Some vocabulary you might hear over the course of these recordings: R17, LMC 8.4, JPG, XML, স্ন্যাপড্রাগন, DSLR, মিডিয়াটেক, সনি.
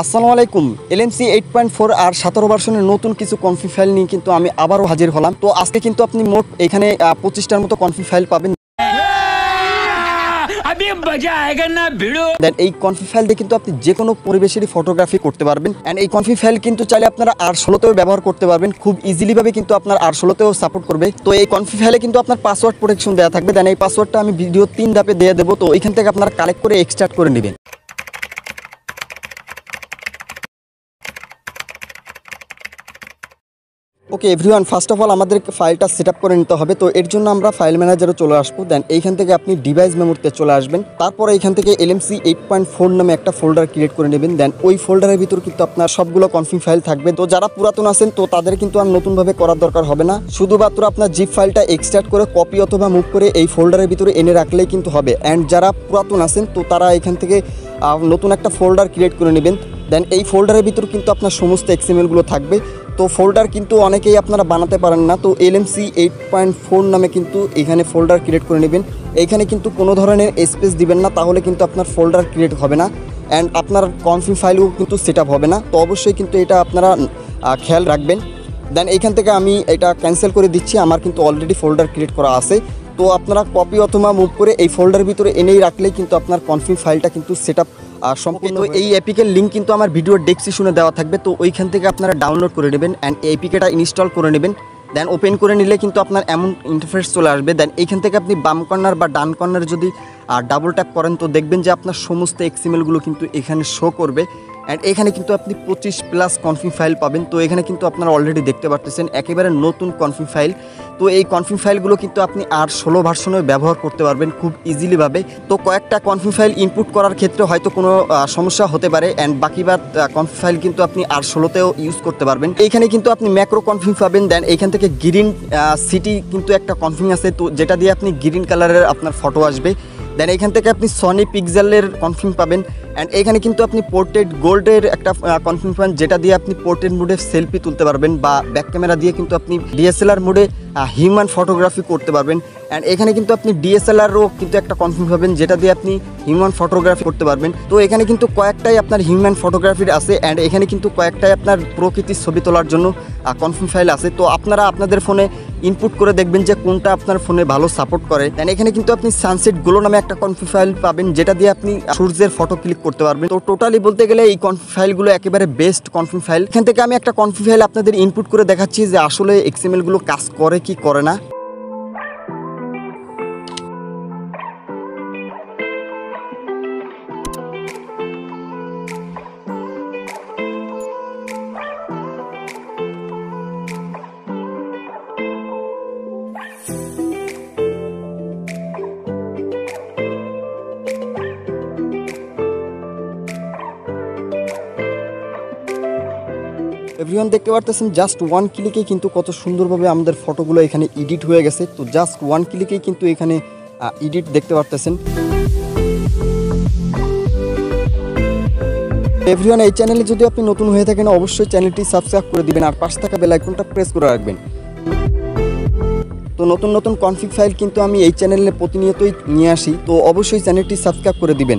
আসসালামু আলাইকুম LMC 8.4 আর 17 ভার্সনের নতুন কিছু কনফি ফাইল নিয়ে কিন্তু আমি আবারো হাজির হলাম। তো আজকে কিন্তু আপনি মোট এখানে 25 টার মতো কনফি ফাইল পাবেন। अभी मजा आएगा ना भिड़ो। देन এই কনফি ফাইল দিয়ে কিন্তু আপনি যে কোনো পরিবেশেরই ফটোগ্রাফি করতে পারবেন। এন্ড এই কনফি ফাইল কিন্তু চাইলে আপনারা R16 তেও ব্যবহার করতে পারবেন, খুব ইজিলি ভাবে কিন্তু আপনার R16 তেও সাপোর্ট করবে। তো এই কনফি ফাইলে কিন্তু আপনার পাসওয়ার্ড প্রোটেকশন দেয়া থাকবে। দেন এই পাসওয়ার্ডটা আমি ভিডিও 3 ধাপে দিয়ে দেব, তো এইখান থেকে আপনারা কালেক্ট করে এক্সট্রাক্ট করে নেবেন। Okay everyone first of all हमारे फाइल का सेटअप कर নিতে হবে। तो এর জন্য আমরা फाइल मैनेजारे চলে আসব। দেন এইখান থেকে আপনি ডিভাইস মেমোরিতে চলে আসবেন। তারপরে এইখান থেকে LMC 8.4 নামে একটা ফোল্ডার ক্রিয়েট করে নেবেন। দেন ওই ফোল্ডারের ভিতর কিন্তু আপনার সবগুলো কনফিগ ফাইল থাকবে। তো যারা পুরাতন আছেন তো তাদের কিন্তু আর নতুন ভাবে করার দরকার হবে না, শুধুমাত্র আপনার জিপ ফাইলটা এক্সট্রাক্ট করে কপি অথবা মুভ করে এই ফোল্ডারের ভিতরে এনে রাখলেই কিন্তু হবে। এন্ড যারা পুরাতন আছেন তো তারা এইখান থেকে নতুন একটা ফোল্ডার ক্রিয়েট করে নেবেন। দেন এই ফোল্ডারের ভিতর কিন্তু আপনার সমস্ত XML গুলো থাকবে। तो फोल्डर किन्तु अनेकेई आपनारा बनाते पारेन ना, तो LMC 8.4 नामे किन्तु एखाने फोल्डर क्रिएट करे नेबेन। एखाने किन्तु कोनो धरनेर स्पेस दिबेन ना, ताहले किन्तु आपनार फोल्डर क्रिएट होबे ना एंड आपनार कन्फिग फाइलও किन्तु सेटअप होबे ना। तो अवश्य किन्तु एटा आपनारा ख्याल राखबेन। देन एखान थेके आमी एटा कैंसल करे दिच्छि, आमार किन्तु अलरेडी फोल्डर क्रिएट करा आछे। तो आपनारा कपि अथवा मुभ करे এই ফোল্ডার ভিতরে এনেই রাখলেই কিন্তু আপনার কনফিগ ফাইলটা কিন্তু সেটআপ সম্পূর্ণ। তো এই অ্যাপিকের লিংক কিন্তু আমার ভিডিওর ডেসক্রিপশনে দেওয়া থাকবে, তো ওইখান থেকে আপনারা ডাউনলোড করে নেবেন এন্ড এই অ্যাপিকেটা ইনস্টল করে নেবেন। দেন ওপেন করে নিলে কিন্তু আপনার এমন ইন্টারফেস চলে আসবে। দেন এইখান থেকে আপনি বাম কর্নার বা ডান কর্নার যদি ডাবল ট্যাপ করেন তো দেখবেন যে আপনার সমস্ত XML গুলো কিন্তু এখানে শো করবে। এন্ড এখানে কিন্তু আপনি 25+ কনফিগ ফাইল পাবেন। তো এখানে কিন্তু আপনারা অলরেডি দেখতে পাচ্ছেন একেবারে নতুন কনফিগ ফাইল। তো এই কনফিগ ফাইলগুলো কিন্তু আপনি R16 ভার্সনেও ব্যবহার করতে পারবেন খুব ইজিলি ভাবে। তো কয়েকটা কনফিগ ফাইল ইনপুট করার ক্ষেত্রে হয়তো কোনো সমস্যা হতে পারে এন্ড বাকিবার কনফিগ ফাইল কিন্তু আপনি R16 তেও ইউজ করতে পারবেন। এইখানে কিন্তু আপনি ম্যাক্রো কনফিগ পাবেন। দেন এইখান থেকে গ্রিন সিটি কিন্তু একটা কনফিগ আছে, তো যেটা দিয়ে আপনি গ্রিন কালারের আপনার ফটো আসবে। দেন এইখান থেকে আপনি সনি পিক্সেলের কনফিগ পাবেন। এন্ড এইখানে কিন্তু আপনি পোর্ট্রেট গোল্ডের একটা কনফিগ পাবেন, যেটা দিয়ে আপনি পোর্ট্রেট মোডে সেলফি তুলতে পারবেন বা ব্যাক ক্যামেরা দিয়ে কিন্তু আপনি DSLR মোডে হিউম্যান ফটোগ্রাফি করতে পারবেন। এন্ড এখানে কিন্তু আপনি DSLRও কিন্তু একটা কনফিগ পাবেন, যেটা দিয়ে আপনি হিউম্যান ফটোগ্রাফি করতে পারবেন। তো এখানে কিন্তু কয়েকটাই আপনার হিউম্যান ফটোগ্রাফির আছে। এন্ড এখানে কিন্তু কয়েকটাই আপনার প্রকৃতির ছবি তোলার জন্য কনফিগ ফাইল আছে। তো আপনারা আপনাদের ফোনে ইনপুট করে দেখবেন যে কোনটা আপনার ফোনে ভালো সাপোর্ট করে। দেন এখানে কিন্তু আপনি সানসেট গ্লো নামে একটা কনফিগ ফাইল পাবেন, যেটা দিয়ে আপনি সূর্যের ফটো ক্লিক করতে পারবেন। তো টোটালি বলতে গেলে এই কনফিগ ফাইলগুলো একেবারে বেস্ট কনফিগ ফাইল। এখান থেকে আমি একটা কনফিগ ফাইল আপনাদের ইনপুট করে দেখাচ্ছি যে আসলে XML গুলো কাজ করে কি করে না। এভরিওয়ান দেখতে পারতেছেন জাস্ট ওয়ান ক্লিকে কিন্তু কত সুন্দরভাবে আমাদের ফটোগুলো এখানে এডিট হয়ে গেছে। তো জাস্ট ওয়ান ক্লিকেই কিন্তু এখানে এডিট দেখতে পারতেছেন। এভরিওয়ান এই চ্যানেলে যদি আপনি নতুন হয়ে থাকেন অবশ্যই চ্যানেলটি সাবস্ক্রাইব করে দিবেন আর পাশে থাকা বেল আইকনটা প্রেস করে রাখবেন। তো নতুন নতুন কনফিগ ফাইল কিন্তু আমি এই চ্যানেলে প্রতিনিয়তই নিয়ে আসি, তো অবশ্যই চ্যানেলটি সাবস্ক্রাইব করে দিবেন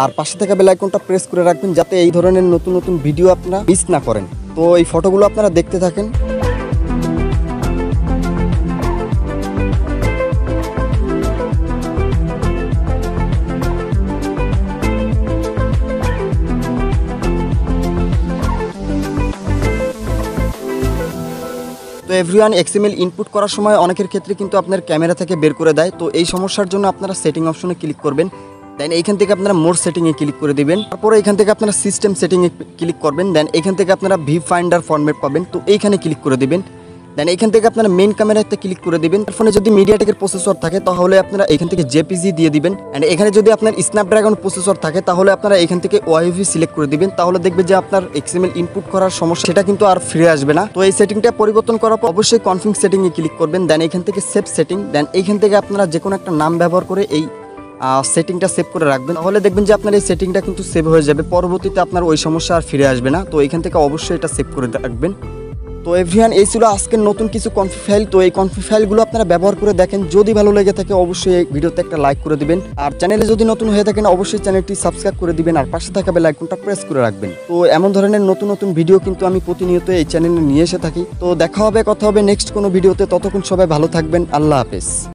আর পাশে থাকা বেল আইকনটা প্রেস করে রাখবেন যাতে এই ধরনের নতুন নতুন ভিডিও আপনারা মিস না করেন। তো এই ফটোগুলো আপনারা দেখতে থাকেন। তো এভরিওয়ান XML ইনপুট করার সময় অনেকের ক্ষেত্রে কিন্তু আপনার ক্যামেরা থেকে বের করে দেয়, তো এই সমস্যার জন্য আপনারা সেটিং অপশনে ক্লিক করবেন। দেন এইখান থেকে আপনারা মোর সেটিংয়ে ক্লিক করে দেবেন। তারপরে এইখান থেকে আপনারা সিস্টেম সেটিংয়ে ক্লিক করবেন। দেন এইখান থেকে আপনারা ভি ফাইন্ডার ফরম্যাট পাবেন, তো এইখানে ক্লিক করে দেবেন। দেন এইখান থেকে আপনারা মেইন ক্যামেরাতে ক্লিক করে দেবেন। ফোনে যদি মিডিয়াটেকের প্রসেসর থাকে তাহলে আপনারা এইখান থেকে JPG দিয়ে দিবেন। অ্যান্ড এখানে যদি আপনার স্ন্যাপড্রাগন প্রসেসর থাকে তাহলে আপনারা এইখান থেকে OIV সিলেক্ট করে দিবেন, তাহলে দেখবেন যে আপনার XML ইনপুট করার সমস্যা সেটা কিন্তু আর ফিরে আসবে না। তো এই সেটিংটা পরিবর্তন করার পর অবশ্যই কনফিগ সেটিংয়ে ক্লিক করবেন। দেন এইখান থেকে সেভ সেটিং। দেন এইখান থেকে আপনারা যে কোনো একটা নাম ব্যবহার করে এই সেটিংটা সেভ করে রাখবেন, তাহলে দেখবেন যে আপনার এই সেটিংটা কিন্তু সেভ হয়ে যাবে, পরবর্তীতে আপনার ওই সমস্যা আর ফিরে আসবে না। তো এইখান থেকে অবশ্যই এটা সেভ করে রাখবেন। तो एवरिवन এই ছিল আজকের নতুন কিছু কনফিগ ফাইল। তো এই কনফিগ ফাইলগুলো আপনারা ব্যবহার করে দেখেন, যদি ভালো লেগে থাকে অবশ্যই এই ভিডিওতে একটা লাইক করে দিবেন, আর চ্যানেলে যদি নতুন হয়ে থাকেন অবশ্যই চ্যানেলটি সাবস্ক্রাইব করে দিবেন, আর পাশে থাকা বেল আইকনটা প্রেস করে রাখবেন। তো এমন ধরনের নতুন নতুন ভিডিও কিন্তু আমি প্রতিনিয়ত এই চ্যানেলে নিয়ে এসে থাকি। তো দেখা হবে, কথা হবে নেক্সট কোনো ভিডিওতে, ততক্ষণ সবাই ভালো থাকবেন, আল্লাহ হাফেজ।